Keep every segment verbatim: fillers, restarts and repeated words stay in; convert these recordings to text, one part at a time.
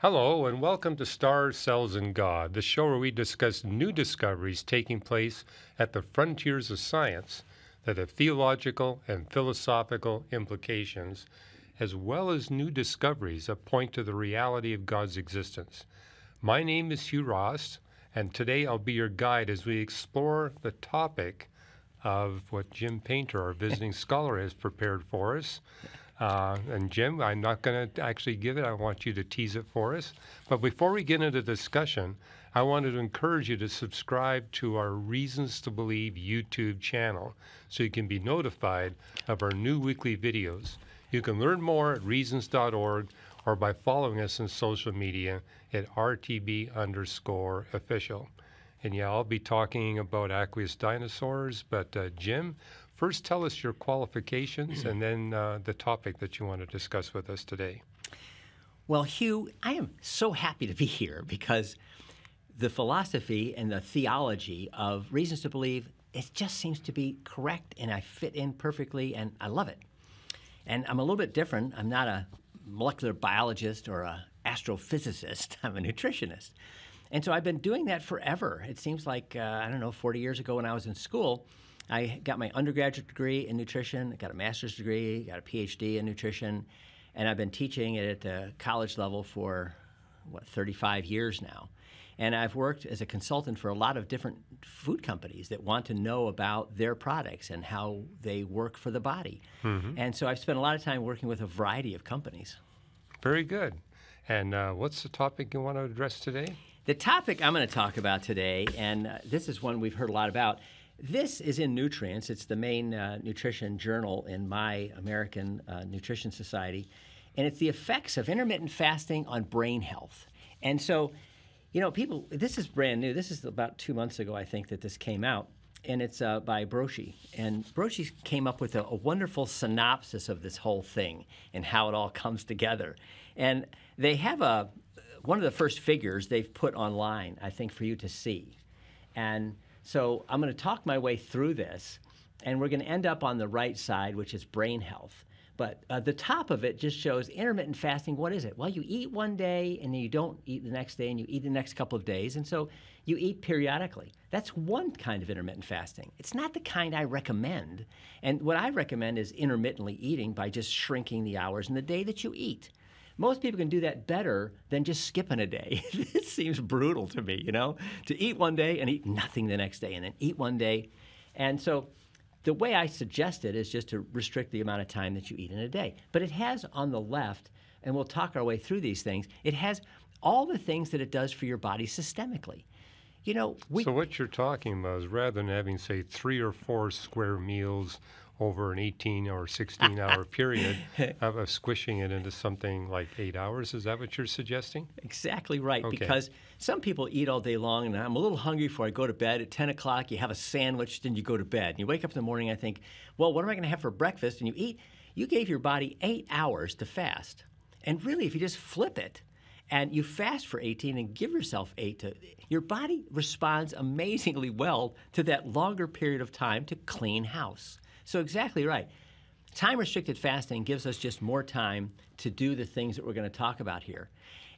Hello and welcome to Stars, Cells, and God, the show where we discuss new discoveries taking place at the frontiers of science that have theological and philosophical implications, as well as new discoveries that point to the reality of God's existence. My name is Hugh Ross, and today I'll be your guide as we explore the topic of what Jim Painter, our visiting scholar, has prepared for us. Uh, and Jim, I'm not going to actually give it. I want you to tease it for us. But before we get into discussion, I wanted to encourage you to subscribe to our Reasons to Believe YouTube channel so you can be notified of our new weekly videos. You can learn more at reasons dot org or by following us on social media at R T B underscore official. And yeah, I'll be talking about aqueous dinosaurs, but uh, Jim, first, tell us your qualifications and then uh, the topic that you want to discuss with us today. Well, Hugh, I am so happy to be here because the philosophy and the theology of Reasons to Believe, it just seems to be correct and I fit in perfectly and I love it. And I'm a little bit different. I'm not a molecular biologist or an astrophysicist. I'm a nutritionist. And so I've been doing that forever. It seems like, uh, I don't know, forty years ago when I was in school, I got my undergraduate degree in nutrition, I got a master's degree, got a P H D in nutrition, and I've been teaching it at the college level for, what, thirty-five years now. And I've worked as a consultant for a lot of different food companies that want to know about their products and how they work for the body. Mm-hmm. And so I've spent a lot of time working with a variety of companies. Very good. And uh, what's the topic you want to address today? The topic I'm going to talk about today, and uh, this is one we've heard a lot about. This is in Nutrients. It's the main uh, nutrition journal in my American uh, Nutrition Society. And it's the effects of intermittent fasting on brain health. And so, you know, people, this is brand new. This is about two months ago, I think, that this came out. And it's uh, by Brochi. And Brochi came up with a, a wonderful synopsis of this whole thing and how it all comes together. And they have a, one of the first figures they've put online, I think, for you to see. And so I'm going to talk my way through this, and we're going to end up on the right side, which is brain health. But uh, the top of it just shows intermittent fasting. What is it? Well, you eat one day, and then you don't eat the next day, and you eat the next couple of days. And so you eat periodically. That's one kind of intermittent fasting. It's not the kind I recommend. And what I recommend is intermittently eating by just shrinking the hours in the day that you eat. Most people can do that better than just skipping a day. It seems brutal to me, you know, to eat one day and eat nothing the next day and then eat one day. And so the way I suggest it is just to restrict the amount of time that you eat in a day. But it has on the left, and we'll talk our way through these things, it has all the things that it does for your body systemically. You know, we, so what you're talking about is rather than having, say, three or four square meals over an eighteen or sixteen hour period of, of squishing it into something like eight hours. Is that what you're suggesting? Exactly right, okay. Because some people eat all day long and I'm a little hungry before I go to bed. At ten o'clock, you have a sandwich, then you go to bed. And you wake up in the morning, I think, well, what am I gonna have for breakfast? And you eat, you gave your body eight hours to fast. And really, if you just flip it, and you fast for eighteen and give yourself eight to, your body responds amazingly well to that longer period of time to clean house. So exactly right. Time-restricted fasting gives us just more time to do the things that we're going to talk about here.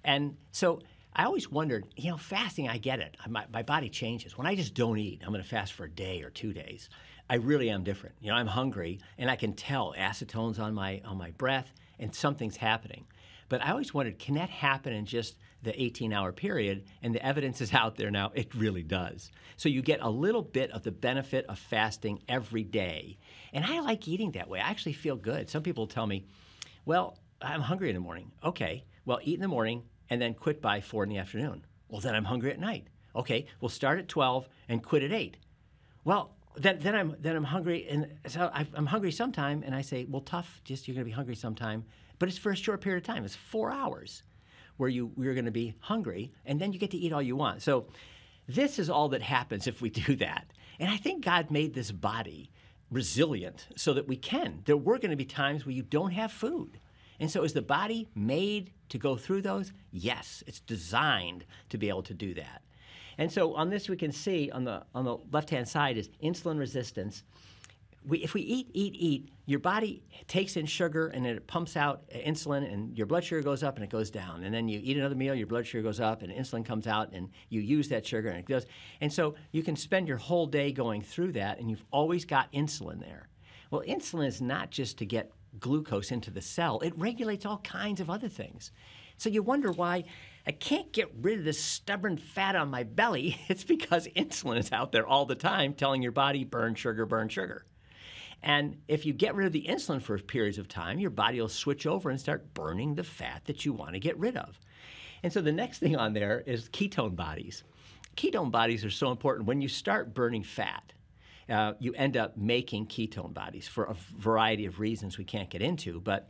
And so I always wondered, you know, fasting, I get it. My, my body changes. When I just don't eat, I'm going to fast for a day or two days. I really am different. You know, I'm hungry, and I can tell acetone's on my, on my breath, and something's happening. But I always wondered, can that happen in just the eighteen hour period? And the evidence is out there now, it really does. So you get a little bit of the benefit of fasting every day. And I like eating that way. I actually feel good. Some people tell me, well, I'm hungry in the morning. Okay, well, eat in the morning and then quit by four in the afternoon. Well, then I'm hungry at night. Okay, we'll start at twelve and quit at eight. Well, then, then, I'm, then I'm hungry, and so I'm hungry sometime, and I say, well, tough, just you're gonna be hungry sometime. But it's for a short period of time. It's four hours where you, you're going to be hungry, and then you get to eat all you want. So this is all that happens if we do that. And I think God made this body resilient so that we can. There were going to be times where you don't have food. And so is the body made to go through those? Yes, it's designed to be able to do that. And so on this we can see on the, on the left-hand side is insulin resistance. we, if we eat, eat, eat, your body takes in sugar and it pumps out insulin, and your blood sugar goes up and it goes down. And then you eat another meal, your blood sugar goes up and insulin comes out, and you use that sugar and it goes. And so you can spend your whole day going through that, and you've always got insulin there. Well, insulin is not just to get glucose into the cell. It regulates all kinds of other things. So you wonder why I can't get rid of this stubborn fat on my belly. It's because insulin is out there all the time telling your body, burn sugar, burn sugar. And if you get rid of the insulin for periods of time, your body will switch over and start burning the fat that you want to get rid of. And so the next thing on there is ketone bodies. Ketone bodies are so important. When you start burning fat, uh, you end up making ketone bodies for a variety of reasons we can't get into, but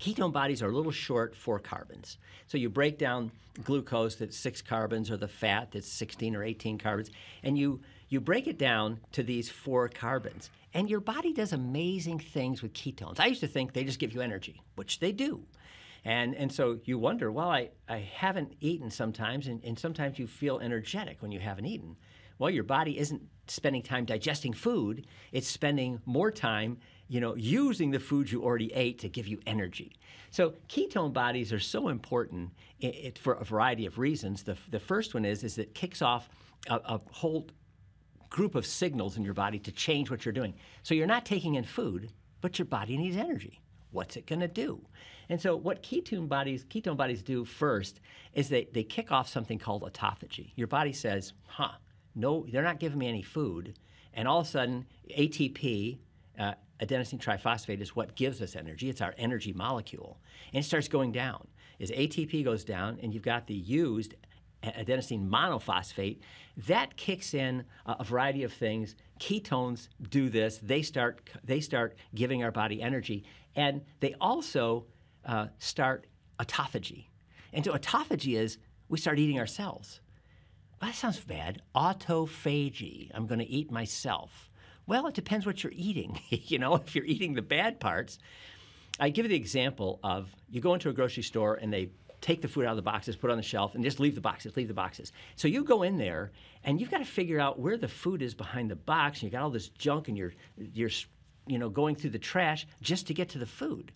ketone bodies are a little short four carbons. So you break down glucose, that's six carbons, or the fat, that's sixteen or eighteen carbons, and you, you break it down to these four carbons. And your body does amazing things with ketones. I used to think they just give you energy, which they do. And, and so you wonder, well, I, I haven't eaten sometimes, and, and sometimes you feel energetic when you haven't eaten. Well, your body isn't spending time digesting food. It's spending more time, you know, using the food you already ate to give you energy. So ketone bodies are so important it, it, for a variety of reasons. The, the first one is, is it kicks off a, a whole group of signals in your body to change what you're doing. So you're not taking in food, but your body needs energy. What's it going to do? And so what ketone bodies, ketone bodies do first is they, they kick off something called autophagy. Your body says, huh, no, they're not giving me any food. And all of a sudden, A T P, uh, adenosine triphosphate, is what gives us energy. It's our energy molecule. And it starts going down. As A T P goes down, and you've got the used adenosine monophosphate, that kicks in a, a variety of things. Ketones do this. They start, they start giving our body energy. And they also uh, start autophagy. And so autophagy is we start eating ourselves. Well, that sounds bad. Autophagy. I'm going to eat myself. Well, it depends what you're eating. You know, if you're eating the bad parts. I give you the example of you go into a grocery store and they take the food out of the boxes, put it on the shelf, and just leave the boxes, leave the boxes. So you go in there, and you've got to figure out where the food is behind the box, and you've got all this junk, and you're, you're you know, going through the trash just to get to the food.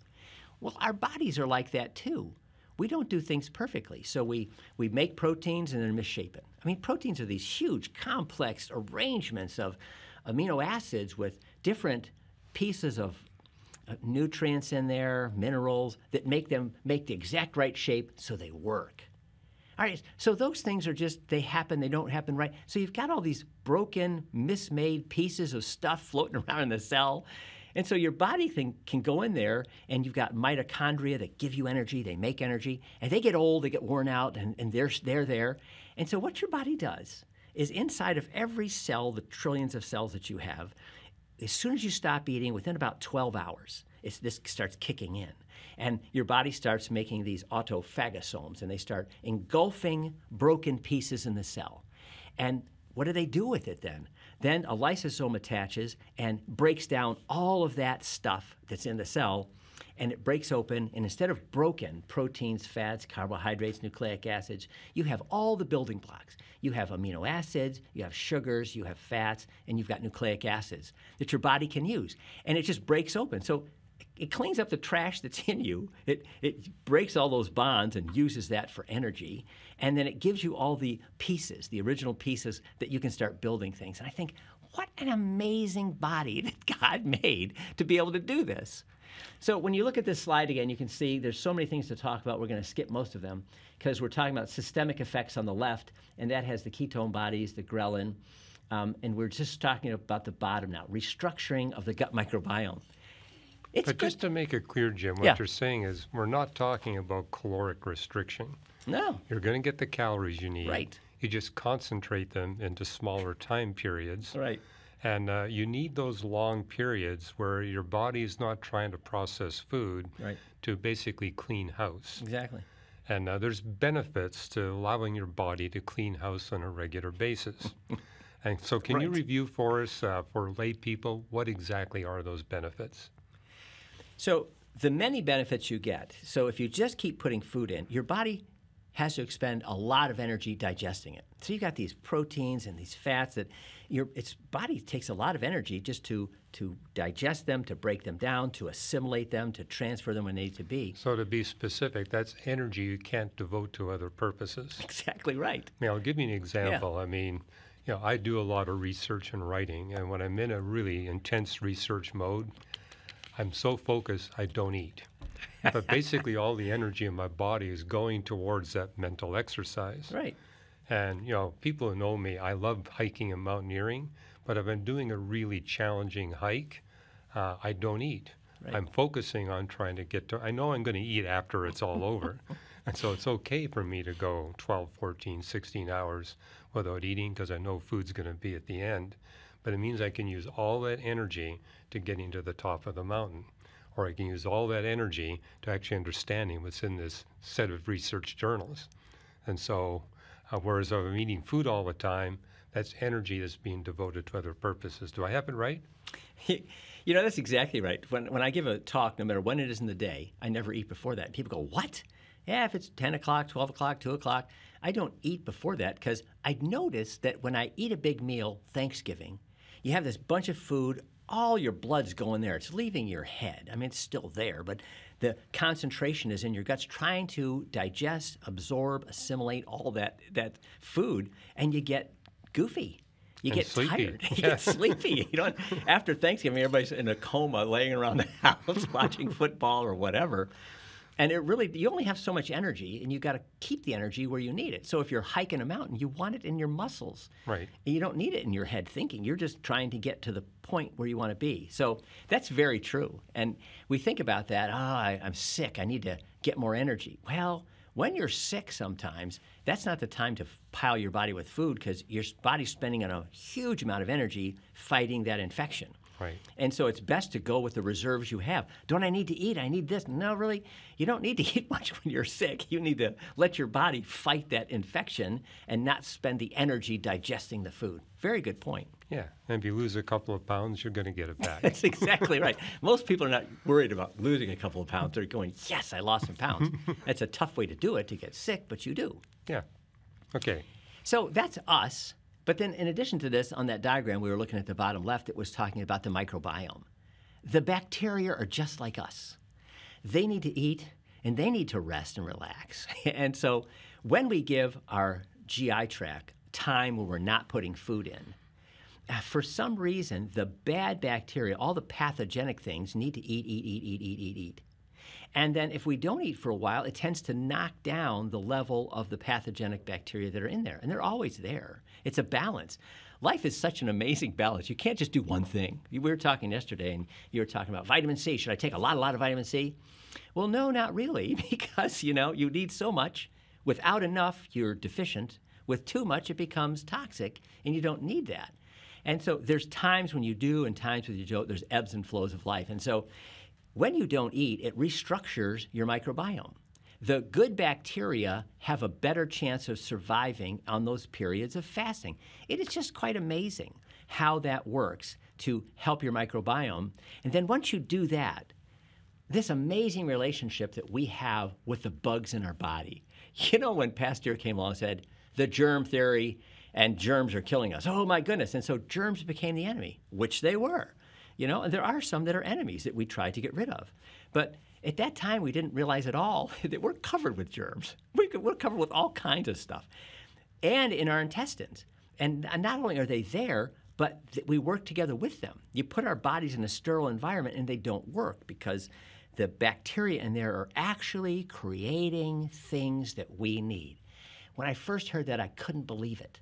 Well, our bodies are like that, too. We don't do things perfectly. So we, we make proteins, and they're misshapen. I mean, proteins are these huge, complex arrangements of amino acids with different pieces of nutrients in there, minerals, that make them make the exact right shape so they work. All right, so those things are just, they happen, they don't happen right. So you've got all these broken, mismade pieces of stuff floating around in the cell. And so your body thing can go in there, and you've got mitochondria that give you energy, they make energy, and they get old, they get worn out, and, and they're, they're there. And so what your body does is inside of every cell, the trillions of cells that you have, as soon as you stop eating, within about twelve hours, it's, this starts kicking in. And your body starts making these autophagosomes, and they start engulfing broken pieces in the cell. And what do they do with it then? Then a lysosome attaches and breaks down all of that stuff that's in the cell, and it breaks open, and instead of broken proteins, fats, carbohydrates, nucleic acids, you have all the building blocks. You have amino acids, you have sugars, you have fats, and you've got nucleic acids that your body can use. And it just breaks open. So it cleans up the trash that's in you. It, it breaks all those bonds and uses that for energy. And then it gives you all the pieces, the original pieces, that you can start building things. And I think, what an amazing body that God made to be able to do this. So when you look at this slide again, you can see there's so many things to talk about. We're going to skip most of them because we're talking about systemic effects on the left, and that has the ketone bodies, the ghrelin, um, and we're just talking about the bottom now, restructuring of the gut microbiome. It's but good. Just to make it clear, Jim, what yeah. you're saying is we're not talking about caloric restriction. No. You're going to get the calories you need. Right. You just concentrate them into smaller time periods. Right. And uh, you need those long periods where your body is not trying to process food right. to basically clean house. Exactly. And uh, there's benefits to allowing your body to clean house on a regular basis. And so can right. you review for us, uh, for lay people, what exactly are those benefits? So the many benefits you get. So if you just keep putting food in, your body has to expend a lot of energy digesting it. So you've got these proteins and these fats that your its body takes a lot of energy just to to digest them, to break them down, to assimilate them, to transfer them when they need to be. So to be specific, that's energy you can't devote to other purposes. Exactly right. Now, I'll give you an example. Yeah. I mean, you know, I do a lot of research and writing, and when I'm in a really intense research mode, I'm so focused I don't eat. But basically all the energy in my body is going towards that mental exercise. Right. And, you know, people who know me, I love hiking and mountaineering, but if I'm doing a really challenging hike, uh, I don't eat. Right. I'm focusing on trying to get to, I know I'm going to eat after it's all over. And so it's okay for me to go twelve, fourteen, sixteen hours without eating because I know food's going to be at the end. But it means I can use all that energy to getting to the top of the mountain. Or I can use all that energy to actually understanding what's in this set of research journals. And so, uh, whereas I'm eating food all the time, that's energy that's being devoted to other purposes. Do I have it right? You know, that's exactly right. When, when I give a talk, no matter when it is in the day, I never eat before that. People go, what? Yeah, if it's ten o'clock, twelve o'clock, two o'clock, I don't eat before that because I'd noticed that when I eat a big meal, Thanksgiving, you have this bunch of food, all your blood's going there. It's leaving your head. I mean, it's still there, but the concentration is in your guts trying to digest, absorb, assimilate all that that food, and you get goofy. You and get sleepy. tired. You yeah. get sleepy. You don't, after Thanksgiving, everybody's in a coma laying around the house watching football or whatever. And it really, you only have so much energy, and you've got to keep the energy where you need it. So if you're hiking a mountain, you want it in your muscles. Right. And you don't need it in your head thinking. You're just trying to get to the point where you want to be. So that's very true. And we think about that, oh, I, I'm sick. I need to get more energy. Well, when you're sick sometimes, that's not the time to pile your body with food because your body's spending a huge amount of energy fighting that infection. Right. And so it's best to go with the reserves you have. Don't I need to eat? I need this. No, really, you don't need to eat much when you're sick. You need to let your body fight that infection and not spend the energy digesting the food. Very good point. Yeah, and if you lose a couple of pounds, you're going to get it back. That's exactly right. Most people are not worried about losing a couple of pounds. They're going, yes, I lost some pounds. That's a tough way to do it, to get sick, but you do. Yeah, okay. So that's us. But then in addition to this, on that diagram we were looking at the bottom left, it was talking about the microbiome. The bacteria are just like us. They need to eat, and they need to rest and relax. And so when we give our G I tract time when we're not putting food in, for some reason, the bad bacteria, all the pathogenic things, need to eat, eat, eat, eat, eat, eat, eat. And then if we don't eat for a while, it tends to knock down the level of the pathogenic bacteria that are in there. And they're always there. It's a balance. Life is such an amazing balance. You can't just do one thing. We were talking yesterday, and you were talking about vitamin C. Should I take a lot, a lot of vitamin C? Well, no, not really, because, you know, you need so much. Without enough, you're deficient. With too much, it becomes toxic, and you don't need that. And so there's times when you do and times when you don't. There's ebbs and flows of life. And so when you don't eat, it restructures your microbiome. The good bacteria have a better chance of surviving on those periods of fasting. It is just quite amazing how that works to help your microbiome. And then once you do that, this amazing relationship that we have with the bugs in our body. You know, when Pasteur came along and said, the germ theory and germs are killing us. Oh, my goodness. And so germs became the enemy, which they were. You know, and there are some that are enemies that we try to get rid of. But at that time, we didn't realize at all that we're covered with germs. We're covered with all kinds of stuff. And in our intestines. And not only are they there, but we work together with them. You put our bodies in a sterile environment, and they don't work because the bacteria in there are actually creating things that we need. When I first heard that, I couldn't believe it.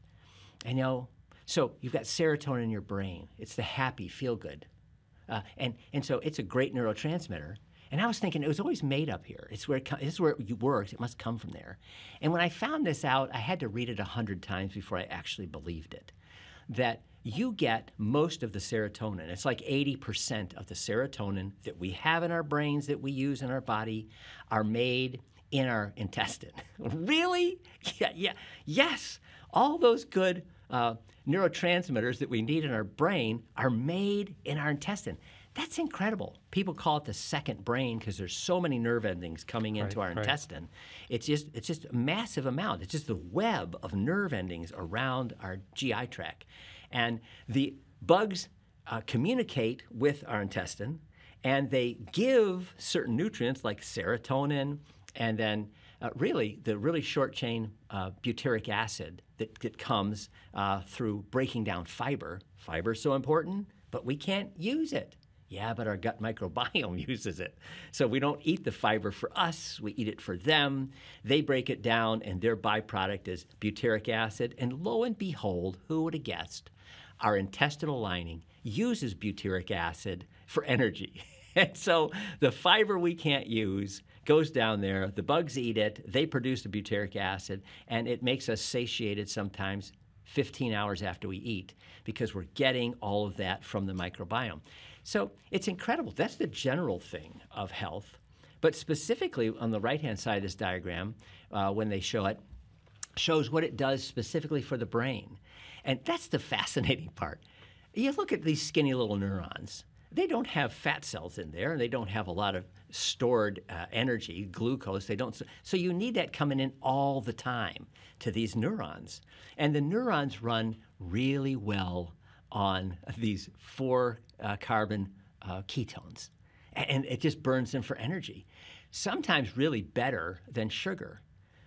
I know. So you've got serotonin in your brain. It's the happy, feel-good. Uh, and, and so it's a great neurotransmitter. And I was thinking, it was always made up here. It's where it, it's where it works. It must come from there. And when I found this out, I had to read it a hundred times before I actually believed it, that you get most of the serotonin. It's like eighty percent of the serotonin that we have in our brains, that we use in our body, are made in our intestine. Really? Yeah, yeah. Yes. All those good uh, neurotransmitters that we need in our brain are made in our intestine. That's incredible. People call it the second brain because there's so many nerve endings coming into right, our right. intestine. It's just it's just a massive amount. It's just the web of nerve endings around our G I tract. And the bugs uh, communicate with our intestine, and they give certain nutrients like serotonin and then uh, really the really short-chain uh, butyric acid that, that comes uh, through breaking down fiber. Fiber's so important, but we can't use it. Yeah, but our gut microbiome uses it. So we don't eat the fiber for us. We eat it for them. They break it down, and their byproduct is butyric acid. And lo and behold, who would have guessed? Our intestinal lining uses butyric acid for energy. And so the fiber we can't use goes down there. The bugs eat it. They produce the butyric acid, and it makes us satiated sometimes fifteen hours after we eat because we're getting all of that from the microbiome. So it's incredible. That's the general thing of health. But specifically on the right-hand side of this diagram, uh, when they show it, shows what it does specifically for the brain. And that's the fascinating part. You look at these skinny little neurons. They don't have fat cells in there, and they don't have a lot of stored uh, energy, glucose. They don't. So you need that coming in all the time to these neurons. And the neurons run really well on these four uh, carbon uh, ketones, and it just burns them for energy, sometimes really better than sugar,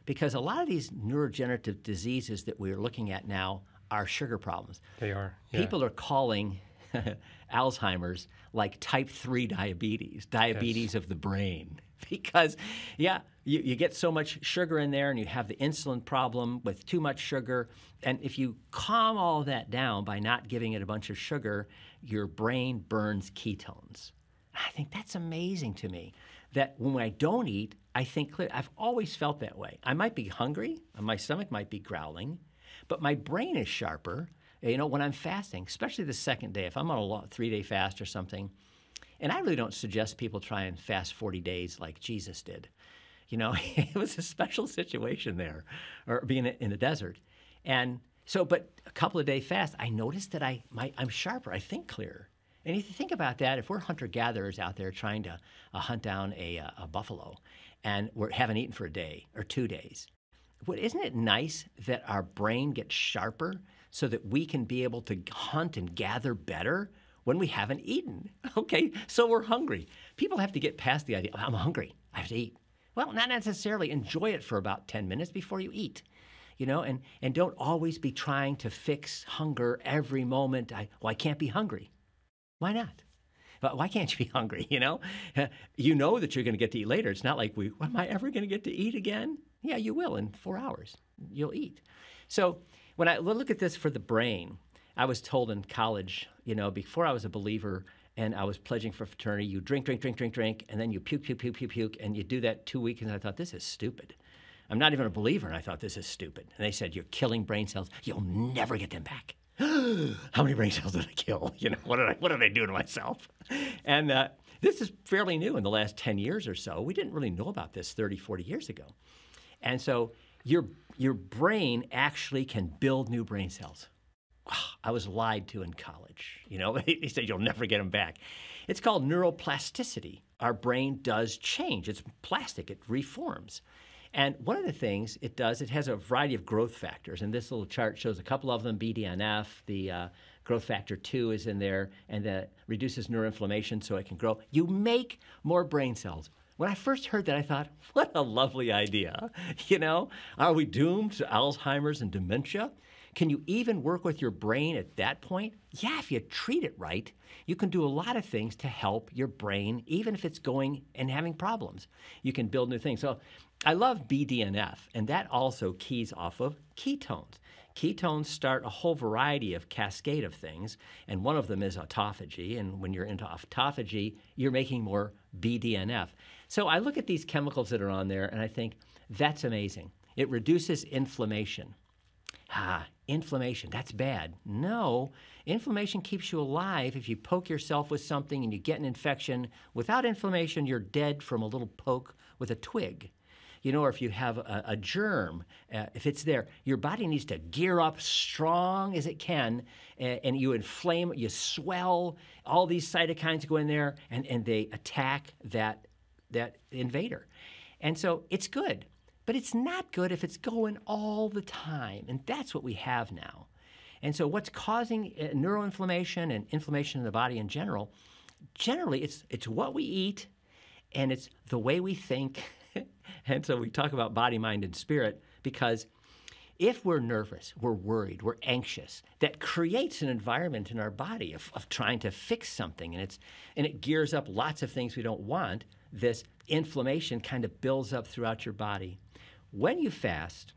because a lot of these neurodegenerative diseases that we're looking at now are sugar problems. They are. Yeah. People are calling Alzheimer's like type three diabetes, diabetes yes. of the brain, because, yeah, you, you get so much sugar in there, and you have the insulin problem with too much sugar. And if you calm all that down by not giving it a bunch of sugar, your brain burns ketones. I think that's amazing to me, that when I don't eat, I think clearly. I've always felt that way. I might be hungry, and my stomach might be growling, but my brain is sharper. You know, when I'm fasting, especially the second day, if I'm on a long, three-day fast or something, and I really don't suggest people try and fast forty days like Jesus did. You know, it was a special situation there, or being in the desert. And so, but a couple of day fast, I noticed that I, my, I'm sharper, I think clearer. And if you think about that, if we're hunter-gatherers out there trying to uh, hunt down a, a buffalo, and we haven't eaten for a day or two days, well, isn't it nice that our brain gets sharper so that we can be able to hunt and gather better when we haven't eaten? Okay, so we're hungry. People have to get past the idea, I'm hungry, I have to eat. Well, not necessarily. Enjoy it for about ten minutes before you eat, you know, and, and don't always be trying to fix hunger every moment. I, well, I can't be hungry. Why not? But why can't you be hungry, you know? You know that you're going to get to eat later. It's not like, we, am I ever going to get to eat again? Yeah, you will in four hours. You'll eat. So when I look at this for the brain, I was told in college, you know, before I was a believer and I was pledging for fraternity, you drink, drink, drink, drink, drink, and then you puke, puke, puke, puke, puke, and you do that two weeks, and I thought, this is stupid. I'm not even a believer, and I thought, this is stupid. And they said, you're killing brain cells. You'll never get them back. How many brain cells did I kill? You know, what did I, what did I do to myself? And uh, this is fairly new in the last ten years or so. We didn't really know about this thirty, forty years ago. And so your, your brain actually can build new brain cells. Oh, I was lied to in college. You know, they said you'll never get them back. It's called neuroplasticity. Our brain does change. It's plastic. It reforms. And one of the things it does, it has a variety of growth factors. And this little chart shows a couple of them. B D N F, the uh, growth factor two is in there, and that reduces neuroinflammation so it can grow. You make more brain cells. When I first heard that, I thought, what a lovely idea. You know, are we doomed to Alzheimer's and dementia? Can you even work with your brain at that point? Yeah, if you treat it right, you can do a lot of things to help your brain, even if it's going and having problems. You can build new things. So I love B D N F, and that also keys off of ketones. Ketones start a whole variety of cascade of things, and one of them is autophagy. And when you're into autophagy, you're making more B D N F. So I look at these chemicals that are on there, and I think, that's amazing. It reduces inflammation. Ah, inflammation, that's bad. No, inflammation keeps you alive. If you poke yourself with something and you get an infection, without inflammation, you're dead from a little poke with a twig. you know, or if you have a, a germ, uh, if it's there, your body needs to gear up strong as it can, and, and you inflame, you swell, all these cytokines go in there, and, and they attack that, that invader. And so it's good, but it's not good if it's going all the time, and that's what we have now. And so what's causing neuroinflammation and inflammation in the body in general, generally it's, it's what we eat and it's the way we think. And so we talk about body, mind, and spirit because if we're nervous, we're worried, we're anxious, that creates an environment in our body of, of trying to fix something. And, it's, and it gears up lots of things we don't want. This inflammation kind of builds up throughout your body. When you fast,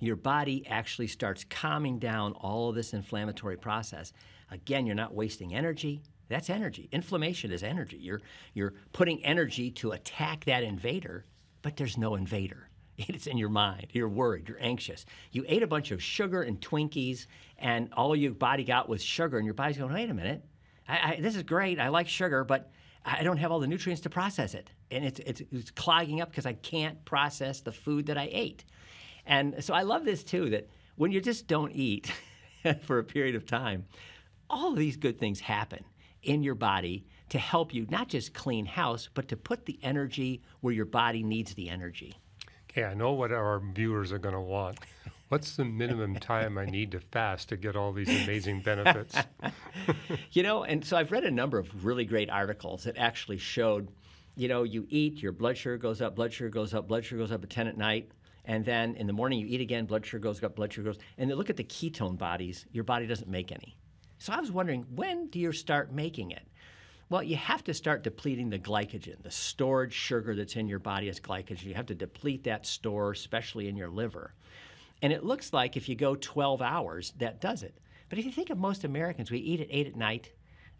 your body actually starts calming down all of this inflammatory process. Again, you're not wasting energy. That's energy. Inflammation is energy. You're, you're putting energy to attack that invader, but there's no invader. It's in your mind. You're worried. You're anxious. You ate a bunch of sugar and Twinkies, and all your body got was sugar, and your body's going, wait a minute. I, I, this is great. I like sugar, but I don't have all the nutrients to process it. And it's, it's, it's clogging up because I can't process the food that I ate. And so I love this, too, that when you just don't eat for a period of time, all of these good things happen in your body to help you not just clean house, but to put the energy where your body needs the energy. Okay, I know what our viewers are going to want. What's the minimum time I need to fast to get all these amazing benefits? You know, and so I've read a number of really great articles that actually showed, you know, you eat, your blood sugar goes up, blood sugar goes up, blood sugar goes up at ten at night. And then in the morning you eat again, blood sugar goes up, blood sugar goes, and then look at the ketone bodies, your body doesn't make any. So I was wondering, when do you start making it? Well, you have to start depleting the glycogen, the stored sugar that's in your body as glycogen. You have to deplete that store, especially in your liver. And it looks like if you go twelve hours, that does it. But if you think of most Americans, we eat at eight at night,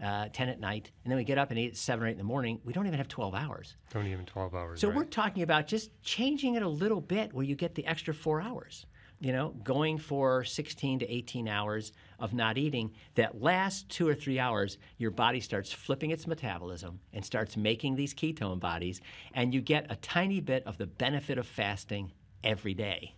Uh, ten at night, and then we get up and eat at seven or eight in the morning, we don't even have twelve hours. Don't even twelve hours, So right. We're talking about just changing it a little bit where you get the extra four hours, you know, going for sixteen to eighteen hours of not eating. That last two or three hours, your body starts flipping its metabolism and starts making these ketone bodies, and you get a tiny bit of the benefit of fasting every day.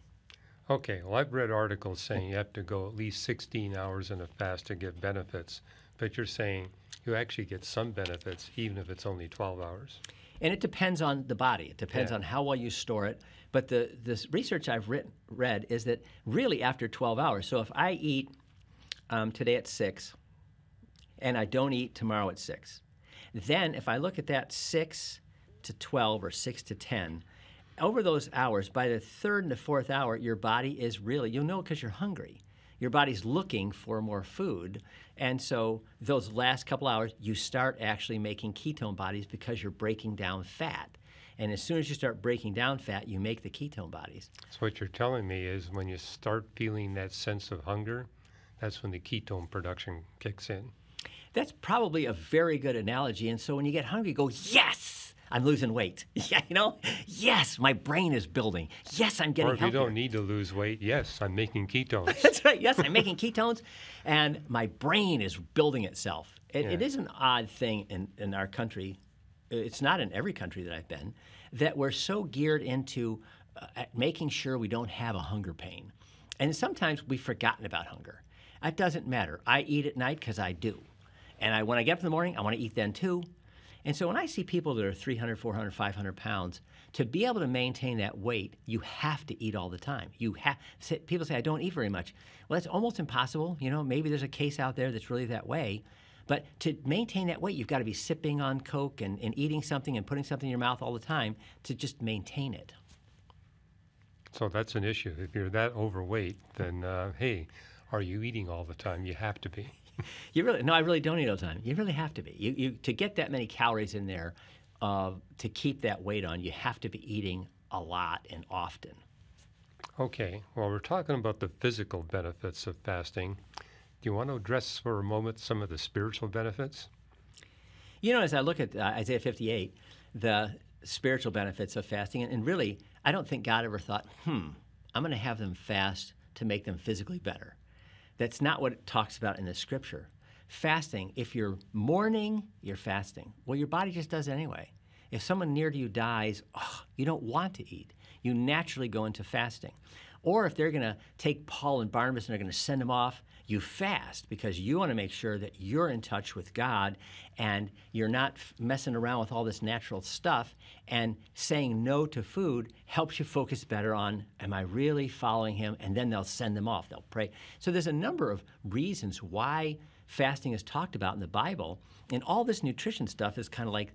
Okay, well, I've read articles saying you have to go at least sixteen hours in a fast to get benefits. But you're saying you actually get some benefits even if it's only twelve hours. And it depends on the body. It depends yeah. on how well you store it. But the this research I've written, read is that really after twelve hours, so if I eat um, today at six and I don't eat tomorrow at six, then if I look at that six to twelve or six to ten, over those hours, by the third and the fourth hour, your body is really, you'll know because you're hungry. Your body's looking for more food, and so those last couple hours, you start actually making ketone bodies because you're breaking down fat. And as soon as you start breaking down fat, you make the ketone bodies. So what you're telling me is when you start feeling that sense of hunger, that's when the ketone production kicks in. That's probably a very good analogy, and so when you get hungry, you go, yes! I'm losing weight. Yeah, you know? Yes, my brain is building. Yes, I'm getting healthier. Or if you don't need to lose weight, yes, I'm making ketones. That's right. Yes, I'm making ketones, and my brain is building itself. It, yeah. it is an odd thing in, in our country. It's not in every country that I've been, that we're so geared into uh, making sure we don't have a hunger pain. And sometimes we've forgotten about hunger. It doesn't matter. I eat at night because I do. And I, when I get up in the morning, I want to eat then too. And so when I see people that are three hundred, four hundred, five hundred pounds, to be able to maintain that weight, you have to eat all the time. You have, people say, I don't eat very much. Well, that's almost impossible. You know, maybe there's a case out there that's really that way. But to maintain that weight, you've got to be sipping on Coke and, and eating something and putting something in your mouth all the time to just maintain it. So that's an issue. If you're that overweight, then, uh, hey, are you eating all the time? You have to be. You really, no, I really don't eat all the time. You really have to be. You, you, to get that many calories in there, uh, to keep that weight on, you have to be eating a lot and often. Okay. Well, we're talking about the physical benefits of fasting. Do you want to address for a moment some of the spiritual benefits? You know, as I look at uh, Isaiah fifty-eight, the spiritual benefits of fasting, and, and really, I don't think God ever thought, hmm, I'm going to have them fast to make them physically better. That's not what it talks about in the scripture. Fasting, if you're mourning, you're fasting. Well, your body just does it anyway. If someone near to you dies, oh, you don't want to eat. you naturally go into fasting. Or if they're going to take Paul and Barnabas and they're going to send them off, you fast because you want to make sure that you're in touch with God and you're not messing around with all this natural stuff. And saying no to food helps you focus better on, am I really following him? And then they'll send them off. They'll pray. So there's a number of reasons why fasting is talked about in the Bible. And all this nutrition stuff is kind of like,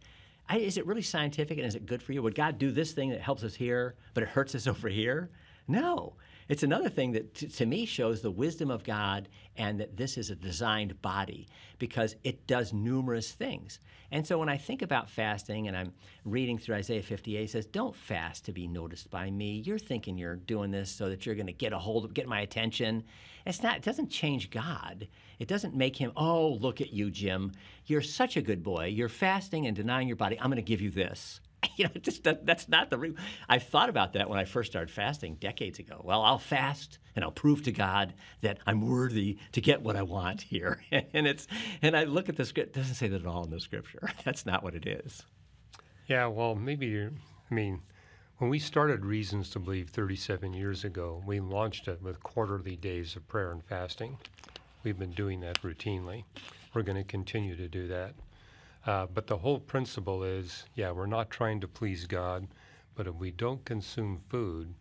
is it really scientific and is it good for you? Would God do this thing that helps us here, but it hurts us over here? No. It's another thing that, t to me, shows the wisdom of God and that this is a designed body because it does numerous things. And so when I think about fasting and I'm reading through Isaiah fifty-eight, it says, don't fast to be noticed by me. You're thinking you're doing this so that you're going to get a hold of, get my attention. It's not, it doesn't change God. It doesn't make him, oh, look at you, Jim. You're such a good boy. You're fasting and denying your body. I'm going to give you this. You know, just that, that's not the real. I thought about that when I first started fasting decades ago. Well, I'll fast and I'll prove to God that I'm worthy to get what I want here. And it's, and I look at the script, it doesn't say that at all in the scripture. That's not what it is. Yeah, well, maybe you're, I mean, when we started Reasons to Believe thirty-seven years ago, we launched it with quarterly days of prayer and fasting. We've been doing that routinely. We're going to continue to do that. Uh, but the whole principle is, yeah, we're not trying to please God, but if we don't consume food,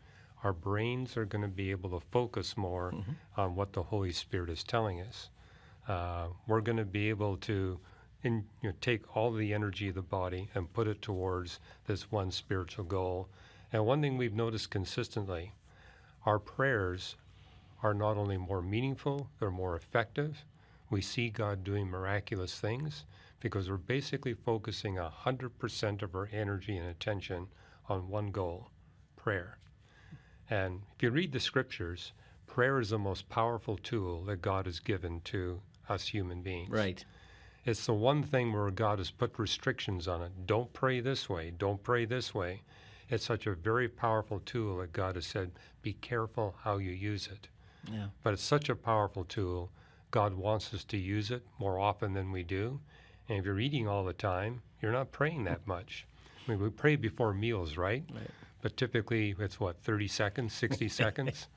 our brains are going to be able to focus more mm-hmm. on what the Holy Spirit is telling us. Uh, we're going to be able to in, you know, take all the energy of the body and put it towards this one spiritual goal. And one thing we've noticed consistently, our prayers are not only more meaningful, they're more effective. We see God doing miraculous things, because we're basically focusing one hundred percent of our energy and attention on one goal, prayer. And if you read the scriptures, prayer is the most powerful tool that God has given to us human beings. Right. It's the one thing where God has put restrictions on it. Don't pray this way, don't pray this way. It's such a very powerful tool that God has said, be careful how you use it. Yeah. But it's such a powerful tool, God wants us to use it more often than we do. And if you're eating all the time, you're not praying that much. I mean, we pray before meals, right? Right. But typically it's what, thirty seconds, sixty seconds?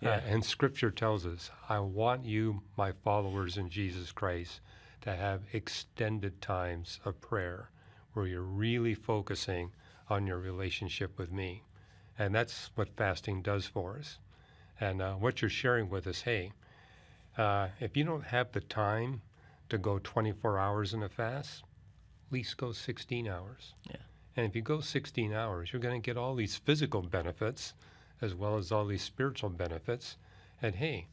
Yeah. Uh, and scripture tells us, I want you, my followers in Jesus Christ, to have extended times of prayer where you're really focusing on your relationship with me. And that's what fasting does for us. And uh, what you're sharing with us, hey, uh, if you don't have the time to go twenty-four hours in a fast, at least go sixteen hours. Yeah. And if you go sixteen hours, you're going to get all these physical benefits as well as all these spiritual benefits. And hey,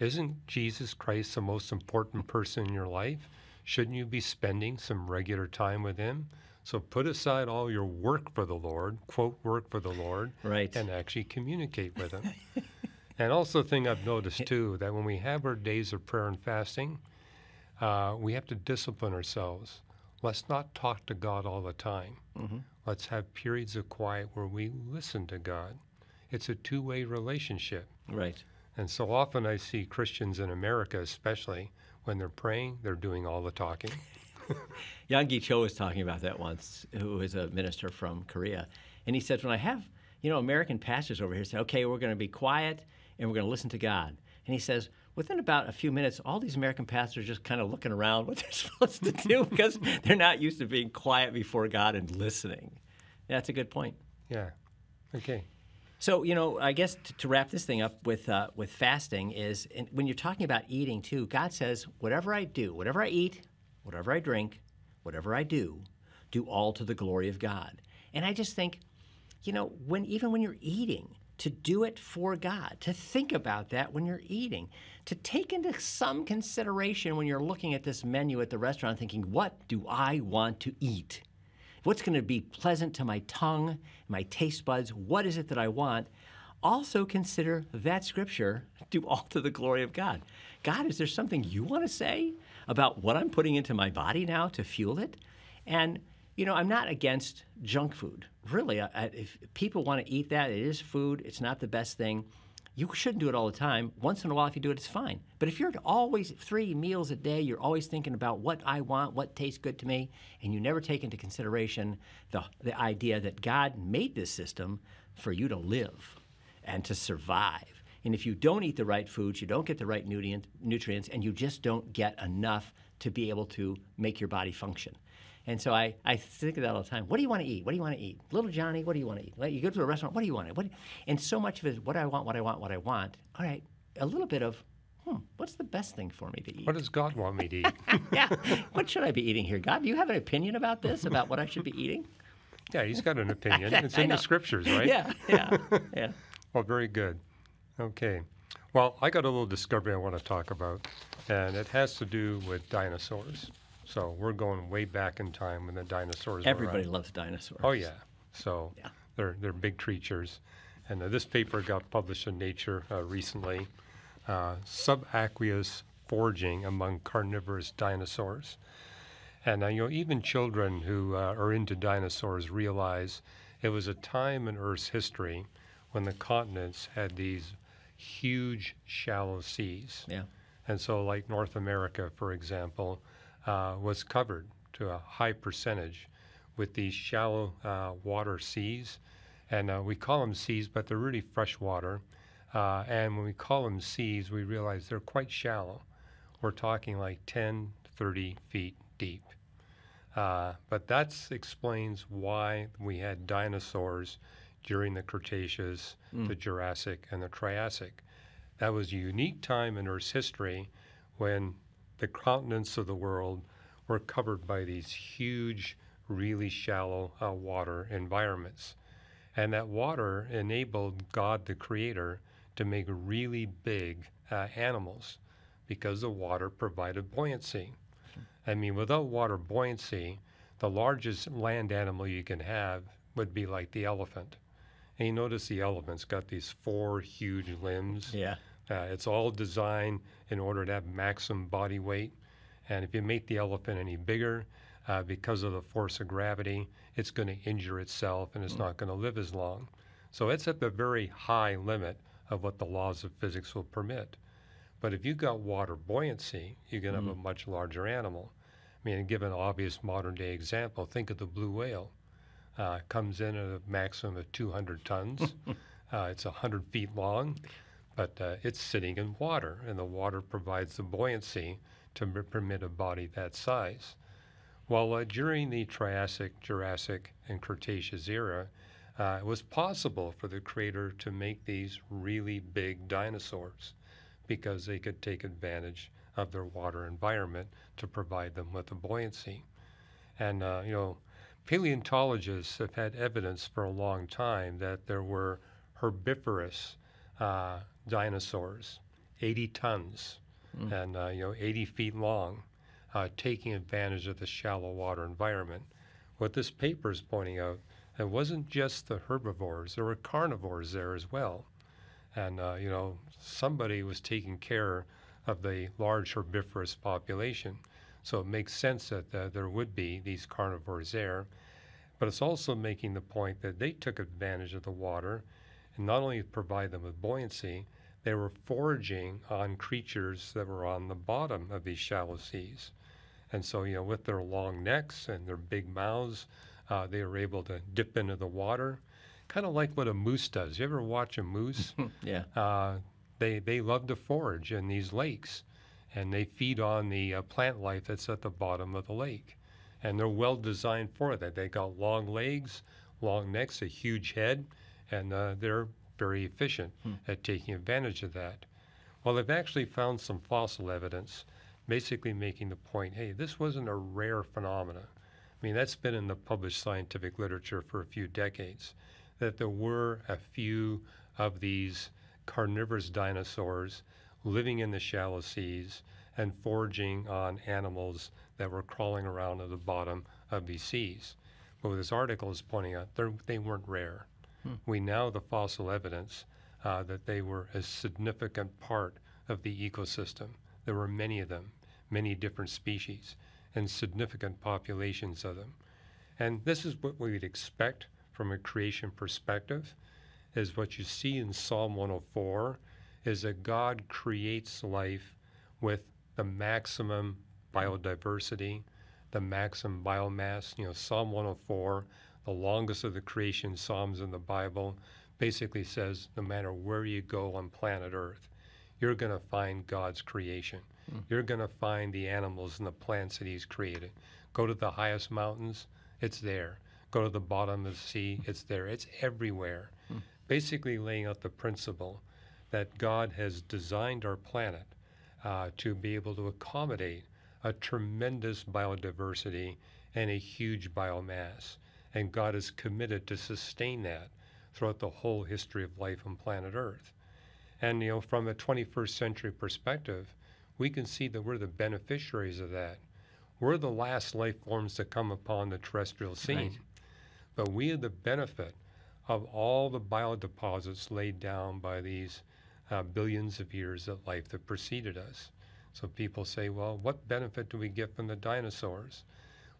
isn't Jesus Christ the most important person in your life? Shouldn't you be spending some regular time with him? So put aside all your work for the Lord, quote, work for the Lord, right, and actually communicate with him. And also the thing I've noticed too, that when we have our days of prayer and fasting, Uh, we have to discipline ourselves. Let's not talk to God all the time. Mm-hmm. Let's have periods of quiet where we listen to God. It's a two-way relationship. Right. And so often I see Christians in America, especially, when they're praying, they're doing all the talking. Yang Gi Cho was talking about that once, who is a minister from Korea. And he said, when I have, you know, American pastors over here say, okay, we're going to be quiet and we're going to listen to God. And he says, within about a few minutes, all these American pastors are just kind of looking around what they're supposed to do because they're not used to being quiet before God and listening. That's a good point. Yeah. Okay. So, you know, I guess to, to wrap this thing up with, uh, with fasting is, and when you're talking about eating too, God says, whatever I do, whatever I eat, whatever I drink, whatever I do, do all to the glory of God. And I just think, you know, when even when you're eating, to do it for God, to think about that when you're eating, to take into some consideration when you're looking at this menu at the restaurant thinking, what do I want to eat? What's going to be pleasant to my tongue, my taste buds? What is it that I want? Also consider that scripture, do all to the glory of God. God, is there something you want to say about what I'm putting into my body now to fuel it? And you know, I'm not against junk food. Really, I, I, if people want to eat that, it is food. It's not the best thing. You shouldn't do it all the time. Once in a while, if you do it, it's fine. But if you're always three meals a day, you're always thinking about what I want, what tastes good to me, and you never take into consideration the, the idea that God made this system for you to live and to survive. And if you don't eat the right foods, you don't get the right nutrient, nutrients, and you just don't get enough to be able to make your body function. And so I, I think of that all the time. What do you want to eat? What do you want to eat? Little Johnny, what do you want to eat? Like you go to a restaurant, what do you want to eat? What do you, and so much of it is what I want, what I want, what I want. All right, a little bit of, hmm, what's the best thing for me to eat? What does God want me to eat? Yeah, what should I be eating here? God, do you have an opinion about this, about what I should be eating? Yeah, he's got an opinion. It's in the scriptures, right? Yeah, yeah, yeah. Well, very good. Okay. Well, I got a little discovery I want to talk about, and it has to do with dinosaurs. So we're going way back in time when the dinosaurs Everybody were Everybody loves dinosaurs. Oh, yeah. So yeah. They're, they're big creatures. And uh, this paper got published in Nature uh, recently, uh, Subaqueous Foraging Among Carnivorous Dinosaurs. And uh, you know, even children who uh, are into dinosaurs realize it was a time in Earth's history when the continents had these huge shallow seas. Yeah. And so like North America, for example, uh, was covered to a high percentage with these shallow uh, water seas. And uh, we call them seas, but they're really fresh water. Uh, and when we call them seas, we realize they're quite shallow. We're talking like ten, thirty feet deep. Uh, but that explains why we had dinosaurs during the Cretaceous, mm. the Jurassic, and the Triassic. That was a unique time in Earth's history when the continents of the world were covered by these huge, really shallow uh, water environments. And that water enabled God the Creator to make really big uh, animals because the water provided buoyancy. I mean, without water buoyancy, the largest land animal you can have would be like the elephant. And you notice the elephant's got these four huge limbs. Yeah. Uh, it's all designed in order to have maximum body weight. And if you make the elephant any bigger, uh, because of the force of gravity, it's going to injure itself and it's mm. not going to live as long. So it's at the very high limit of what the laws of physics will permit. But if you've got water buoyancy, you can have mm. a much larger animal. I mean, give an obvious modern day example, think of the blue whale. Uh, comes in at a maximum of two hundred tons. uh, it's one hundred feet long, but uh, it's sitting in water, and the water provides the buoyancy to m permit a body that size. Well, uh, during the Triassic, Jurassic, and Cretaceous era, uh, it was possible for the Creator to make these really big dinosaurs, because they could take advantage of their water environment to provide them with the buoyancy. And, uh, you know, paleontologists have had evidence for a long time that there were herbivorous uh, dinosaurs, eighty tons, mm. and, uh, you know, eighty feet long, uh, taking advantage of the shallow water environment. What this paper is pointing out, it wasn't just the herbivores, there were carnivores there as well. And, uh, you know, somebody was taking care of the large herbivorous population. So it makes sense that uh, there would be these carnivores there. But it's also making the point that they took advantage of the water and not only provide them with buoyancy, they were foraging on creatures that were on the bottom of these shallow seas. And so, you know, with their long necks and their big mouths, uh, they were able to dip into the water, kind of like what a moose does. You ever watch a moose? Yeah. Uh, they, they love to forage in these lakes. And they feed on the uh, plant life that's at the bottom of the lake. And they're well designed for that. They got long legs, long necks, a huge head, and uh, they're very efficient hmm. at taking advantage of that. Well, they've actually found some fossil evidence, basically making the point, hey, this wasn't a rare phenomenon. I mean, that's been in the published scientific literature for a few decades, that there were a few of these carnivorous dinosaurs living in the shallow seas and foraging on animals that were crawling around at the bottom of these seas. But what this article is pointing out, they weren't rare. Hmm. We now have the fossil evidence uh, that they were a significant part of the ecosystem. There were many of them, many different species, and significant populations of them. And this is what we would expect from a creation perspective, is what you see in Psalm one oh four, is that God creates life with the maximum biodiversity, the maximum biomass. You know, Psalm one oh four, the longest of the creation psalms in the Bible, basically says no matter where you go on planet Earth, you're going to find God's creation. Mm. You're going to find the animals and the plants that he's created. Go to the highest mountains, it's there. Go to the bottom of the sea, it's there. It's everywhere. Mm. Basically laying out the principle that God has designed our planet uh, to be able to accommodate a tremendous biodiversity and a huge biomass. And God is committed to sustain that throughout the whole history of life on planet Earth. And, you know, from a twenty-first century perspective, we can see that we're the beneficiaries of that. We're the last life forms to come upon the terrestrial scene. Right. But we have the benefit of all the biodeposits laid down by these uh, billions of years of life that preceded us. So people say, well, what benefit do we get from the dinosaurs?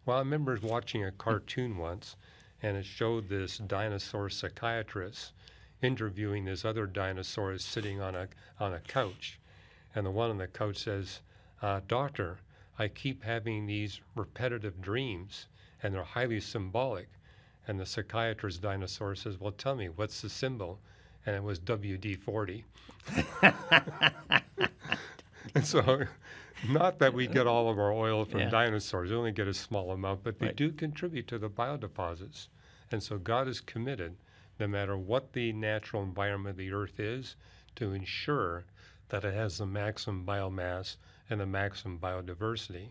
Well, I remember watching a cartoon once, and it showed this dinosaur psychiatrist interviewing this other dinosaur sitting on a, on a couch. And the one on the couch says, uh, doctor, I keep having these repetitive dreams, and they're highly symbolic. And the psychiatrist dinosaur says, well, tell me, what's the symbol? And it was W D forty. And so, not that we get all of our oil from yeah. dinosaurs, we only get a small amount, but they right. do contribute to the biodeposits. And so God is committed, no matter what the natural environment of the earth is, to ensure that it has the maximum biomass and the maximum biodiversity.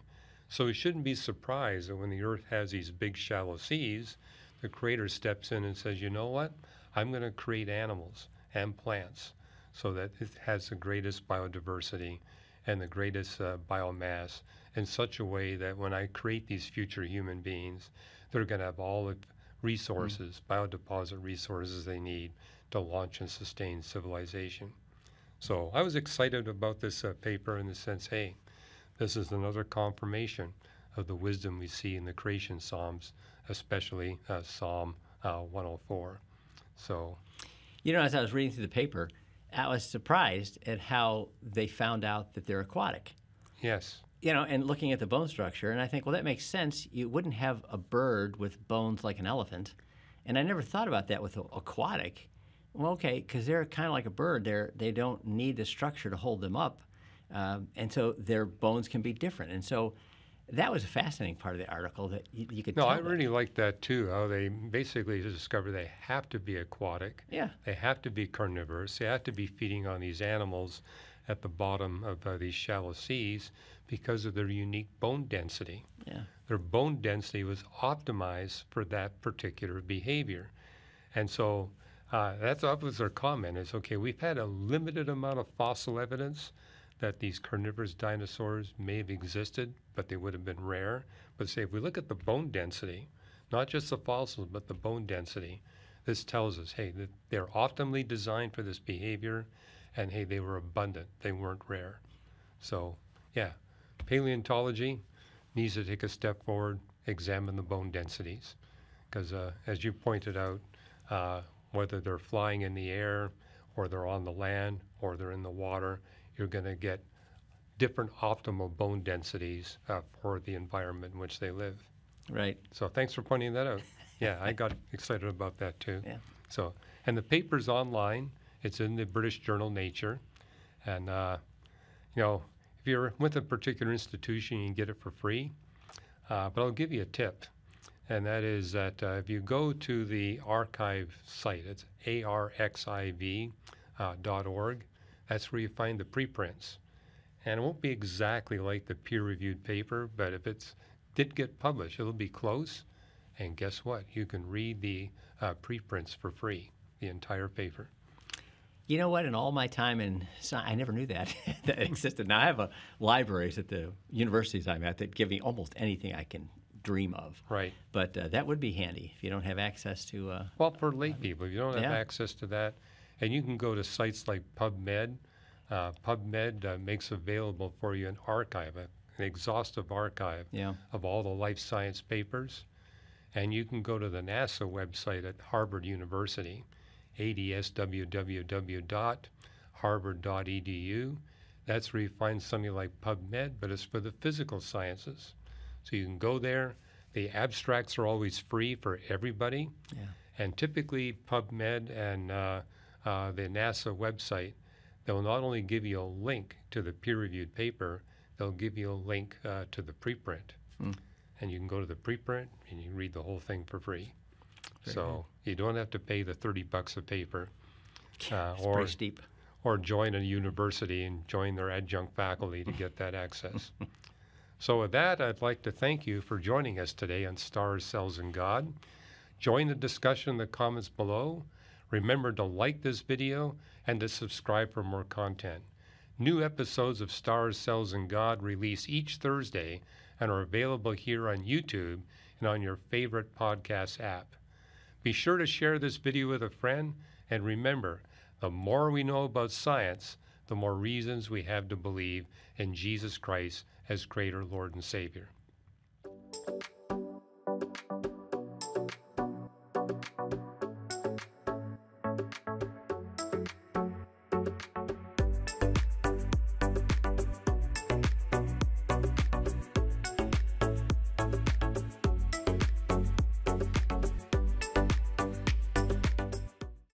So we shouldn't be surprised that when the earth has these big shallow seas, the Creator steps in and says, you know what? I'm going to create animals and plants so that it has the greatest biodiversity and the greatest uh, biomass in such a way that when I create these future human beings, they're going to have all the resources, mm-hmm. biodeposit resources they need to launch and sustain civilization. So I was excited about this uh, paper in the sense, hey, this is another confirmation of the wisdom we see in the creation psalms, especially uh, Psalm uh, one oh four. So, you know, as I was reading through the paper, I was surprised at how they found out that they're aquatic. Yes. You know, and looking at the bone structure, and I think, well, that makes sense. You wouldn't have a bird with bones like an elephant, and I never thought about that with aquatic. Well, okay, because they're kind of like a bird. They're, they don't need the structure to hold them up, um, and so their bones can be different. And so that was a fascinating part of the article that you, you could. No, I that. really liked that too. How they basically discover they have to be aquatic. Yeah. They have to be carnivorous. They have to be feeding on these animals at the bottom of uh, these shallow seas because of their unique bone density. Yeah. Their bone density was optimized for that particular behavior, and so uh, that's that was their comment. Is okay. We've had a limited amount of fossil evidence that these carnivorous dinosaurs may have existed, but they would have been rare. But say, if we look at the bone density, not just the fossils, but the bone density, this tells us, hey, that they're optimally designed for this behavior, and hey, they were abundant, they weren't rare. So, yeah, paleontology needs to take a step forward, examine the bone densities, because uh, as you pointed out, uh, whether they're flying in the air, or they're on the land, or they're in the water, you're going to get different optimal bone densities uh, for the environment in which they live. Right. So thanks for pointing that out. Yeah, I got excited about that too. Yeah. So, and the paper's online. It's in the British journal Nature. And, uh, you know, if you're with a particular institution, you can get it for free. Uh, but I'll give you a tip. And that is that uh, if you go to the archive site, it's arxiv dot org. Uh, That's where you find the preprints. And it won't be exactly like the peer-reviewed paper, but if it did get published, it'll be close. And guess what? You can read the uh, preprints for free, the entire paper. You know what? In all my time in science, I never knew that, that existed. Now, I have a libraries at the universities I'm at that give me almost anything I can dream of. Right. But uh, that would be handy if you don't have access to... Uh, well, for lay uh, people, if you don't have yeah. access to that. And you can go to sites like PubMed. Uh, PubMed uh, makes available for you an archive, an exhaustive archive yeah. of all the life science papers. And you can go to the NASA website at Harvard University, A D S w w w dot harvard dot e d u. That's where you find something like PubMed, but it's for the physical sciences. So you can go there. The abstracts are always free for everybody. Yeah. And typically PubMed and uh, uh, the NASA website, they'll not only give you a link to the peer-reviewed paper, they'll give you a link uh, to the preprint. Mm. And you can go to the preprint and you can read the whole thing for free. Very so good. You don't have to pay the thirty bucks a paper. Uh, it's or, pretty steep. Or join a university and join their adjunct faculty to get that access. So with that, I'd like to thank you for joining us today on Stars, Cells, and God. Join the discussion in the comments below. Remember to like this video and to subscribe for more content. New episodes of Stars, Cells, and God release each Thursday and are available here on YouTube and on your favorite podcast app. Be sure to share this video with a friend, and remember, the more we know about science, the more reasons we have to believe in Jesus Christ as Creator, Lord, and Savior.